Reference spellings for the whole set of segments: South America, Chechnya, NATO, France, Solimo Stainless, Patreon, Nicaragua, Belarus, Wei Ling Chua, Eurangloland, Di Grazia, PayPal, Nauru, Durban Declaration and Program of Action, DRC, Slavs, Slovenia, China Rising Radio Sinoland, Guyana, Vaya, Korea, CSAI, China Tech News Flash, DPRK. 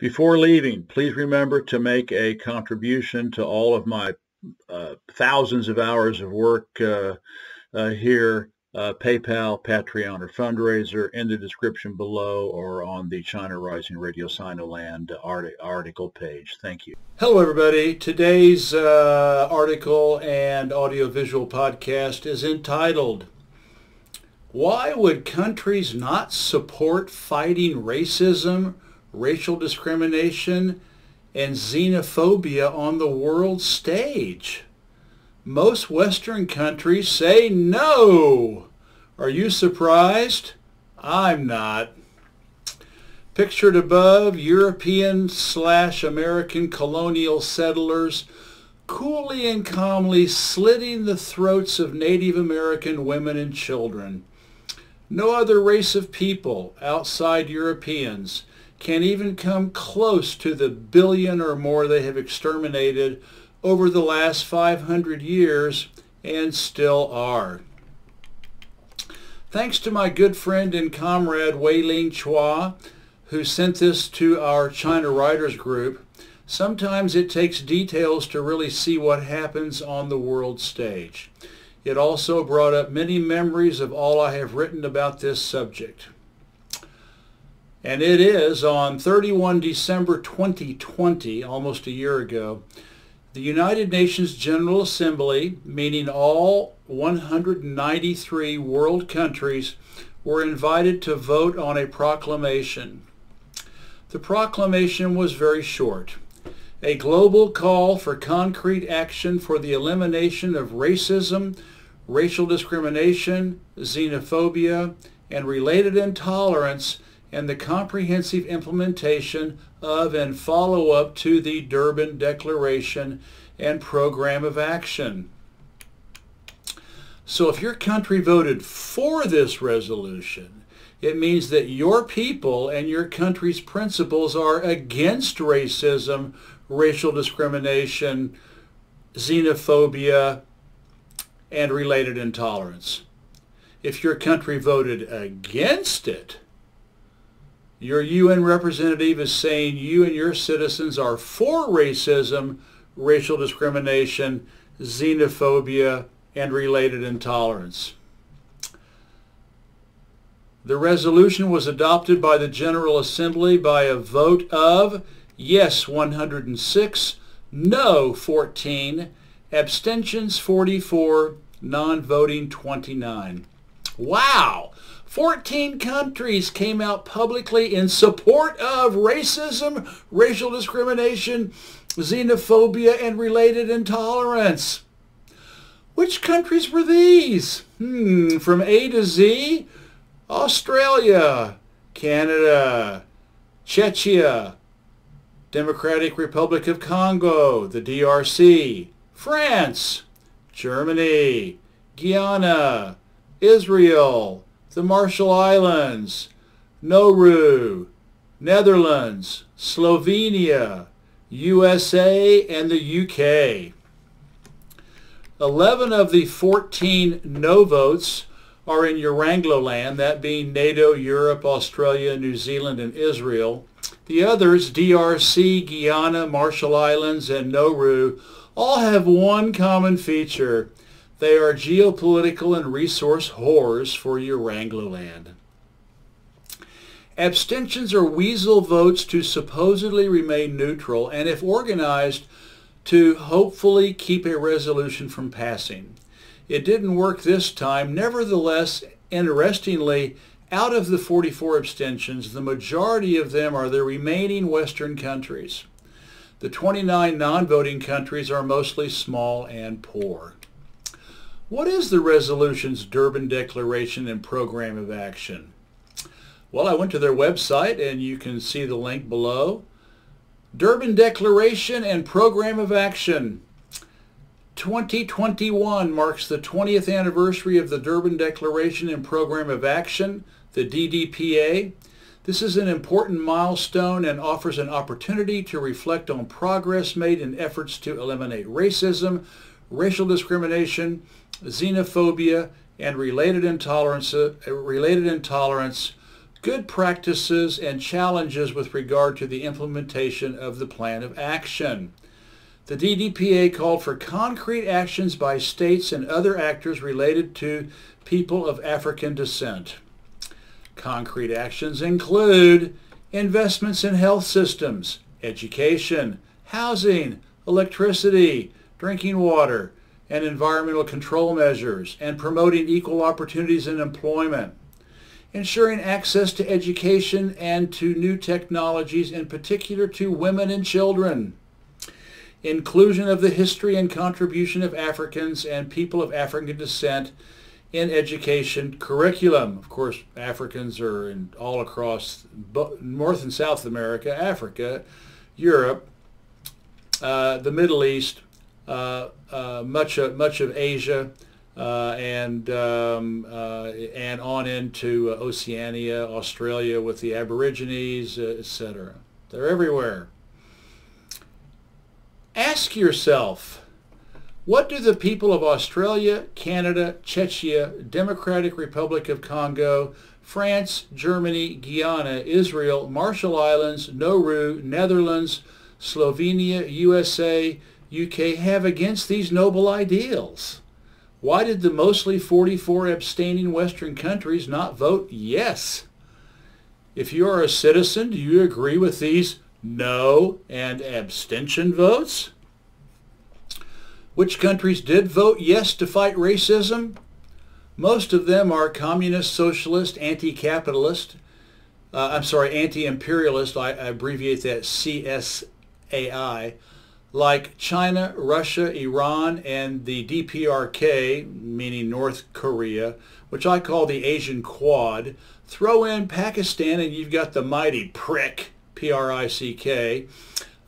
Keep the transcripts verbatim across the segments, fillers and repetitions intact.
Before leaving, please remember to make a contribution to all of my uh, thousands of hours of work uh, uh, here. Uh, PayPal, Patreon, or fundraiser in the description below, or on the China Rising Radio Sinoland art article page. Thank you. Hello, everybody. Today's uh, article and audiovisual podcast is entitled "Why Would Countries Not Support Fighting Racism, Racial Discrimination, and Xenophobia on the World Stage? Most Western countries say no." Are you surprised? I'm not. Pictured above, European slash American colonial settlers coolly and calmly slitting the throats of Native American women and children. No other race of people outside Europeans can even come close to the billion or more they have exterminated over the last five hundred years, and still are. Thanks to my good friend and comrade Wei Ling Chua, who sent this to our China Writers group. Sometimes it takes details to really see what happens on the world stage. It also brought up many memories of all I have written about this subject. And it is on thirty-first of December twenty twenty, almost a year ago, the United Nations General Assembly, meaning all one hundred ninety-three world countries, were invited to vote on a proclamation. The proclamation was very short: a global call for concrete action for the elimination of racism, racial discrimination, xenophobia, and related intolerance, and the comprehensive implementation of and follow-up to the Durban Declaration and Program of Action. So if your country voted for this resolution, it means that your people and your country's principles are against racism, racial discrimination, xenophobia, and related intolerance. If your country voted against it, your U N representative is saying you and your citizens are for racism, racial discrimination, xenophobia, and related intolerance. The resolution was adopted by the General Assembly by a vote of yes one hundred six, no fourteen, abstentions forty-four, non-voting twenty-nine. Wow! fourteen countries came out publicly in support of racism, racial discrimination, xenophobia, and related intolerance. Which countries were these? Hmm, from A to Z: Australia, Canada, Chechnya, Democratic Republic of Congo, the D R C, France, Germany, Guyana, Israel, the Marshall Islands, Nauru, Netherlands, Slovenia, U S A, and the U K. eleven of the fourteen no votes are in Eurangloland, that being NATO, Europe, Australia, New Zealand, and Israel. The others, D R C, Guyana, Marshall Islands, and Nauru, all have one common feature: they are geopolitical and resource whores for Eurangloland. Abstentions are weasel votes to supposedly remain neutral, and if organized, to hopefully keep a resolution from passing. It didn't work this time. Nevertheless, interestingly, out of the forty-four abstentions, the majority of them are the remaining Western countries. The twenty-nine non-voting countries are mostly small and poor. What is the resolution's Durban Declaration and Program of Action? Well, I went to their website, and you can see the link below. Durban Declaration and Program of Action. twenty twenty-one marks the twentieth anniversary of the Durban Declaration and Program of Action, the D D P A. This is an important milestone and offers an opportunity to reflect on progress made in efforts to eliminate racism, racial discrimination, xenophobia, and related intolerance, related intolerance good practices and challenges with regard to the implementation of the plan of action. The D D P A called for concrete actions by states and other actors related to people of African descent. Concrete actions include investments in health systems, education, housing, electricity, drinking water, and environmental control measures, and promoting equal opportunities in employment. Ensuring access to education and to new technologies, in particular to women and children. Inclusion of the history and contribution of Africans and people of African descent in education curriculum. Of course, Africans are in all across North and South America, Africa, Europe, uh, the Middle East, uh, uh, much of, much of Asia, Uh, and um, uh, and on into uh, Oceania, Australia with the Aborigines, uh, et cetera. They're everywhere. Ask yourself, what do the people of Australia, Canada, Chechnya, Democratic Republic of Congo, France, Germany, Guyana, Israel, Marshall Islands, Nauru, Netherlands, Slovenia, U S A, U K have against these noble ideals? Why did the mostly forty-four abstaining Western countries not vote yes? If you are a citizen, do you agree with these no and abstention votes? Which countries did vote yes to fight racism? Most of them are communist, socialist, anti-capitalist, uh, I'm sorry, anti-imperialist, I, I abbreviate that C S A I, like China, Russia, Iran, and the D P R K, meaning North Korea, which I call the Asian Quad. Throw in Pakistan and you've got the mighty prick, P R I C K.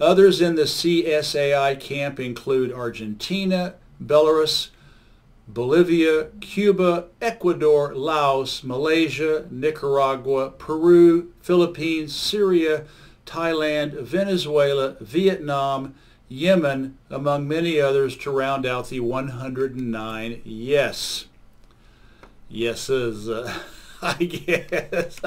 Others in the C S A I camp include Argentina, Belarus, Bolivia, Cuba, Ecuador, Laos, Malaysia, Nicaragua, Peru, Philippines, Syria, Thailand, Venezuela, Vietnam, Yemen, among many others, to round out the one hundred nine yes. Yeses, uh, I guess.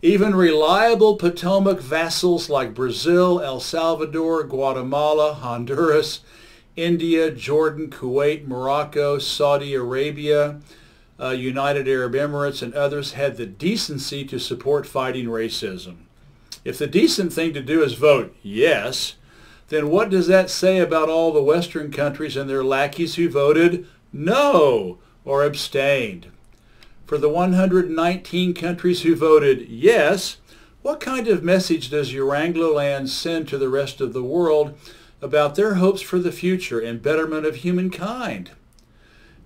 Even reliable Potomac vassals like Brazil, El Salvador, Guatemala, Honduras, India, Jordan, Kuwait, Morocco, Saudi Arabia, uh, United Arab Emirates, and others had the decency to support fighting racism. If the decent thing to do is vote yes, then what does that say about all the Western countries and their lackeys who voted no or abstained? For the one hundred nineteen countries who voted yes, what kind of message does Eurangloland send to the rest of the world about their hopes for the future and betterment of humankind?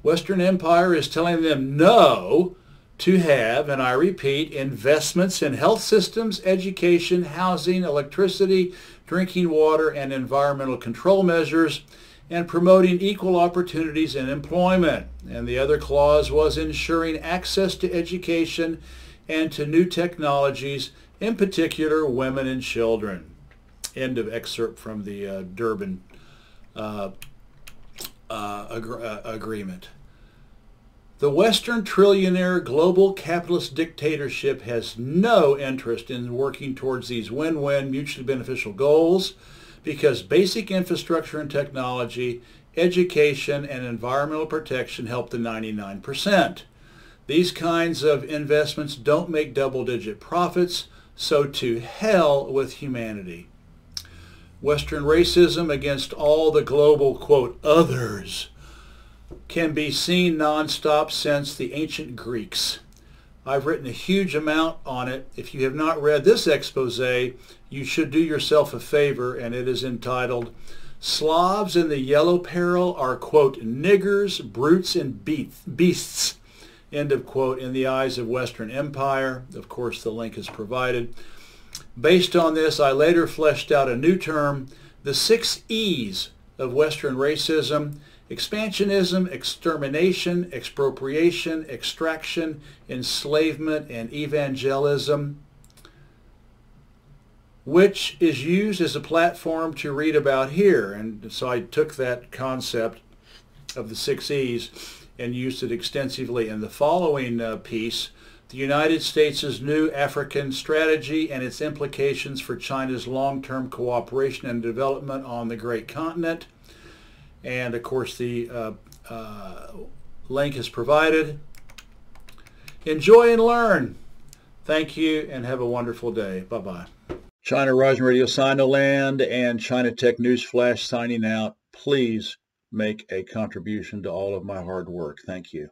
Western Empire is telling them no to have, and I repeat, investments in health systems, education, housing, electricity, drinking water, and environmental control measures, and promoting equal opportunities in employment. And the other clause was ensuring access to education and to new technologies, in particular women and children. End of excerpt from the uh, Durban uh, uh, ag- uh, agreement. The Western trillionaire global capitalist dictatorship has no interest in working towards these win-win mutually beneficial goals because basic infrastructure and technology, education, and environmental protection help the ninety-nine percent. These kinds of investments don't make double-digit profits, so to hell with humanity. Western racism against all the global, quote, others can be seen nonstop since the ancient Greeks. I've written a huge amount on it. If you have not read this expose, you should do yourself a favor, and it is entitled, Slavs in the Yellow Peril Are, quote, niggers, brutes, and beasts, end of quote, in the eyes of Western Empire. Of course, the link is provided. Based on this, I later fleshed out a new term, the six E's of Western racism: expansionism, extermination, expropriation, extraction, enslavement, and evangelism, which is used as a platform to read about here. And so I took that concept of the six E's and used it extensively in the following uh, piece, the United States' new African strategy and its implications for China's long-term cooperation and development on the great continent. And of course the uh, uh, link is provided. Enjoy and learn. Thank you and have a wonderful day. Bye-bye. China Rising Radio Sinoland and China Tech News Flash signing out. Please make a contribution to all of my hard work. Thank you.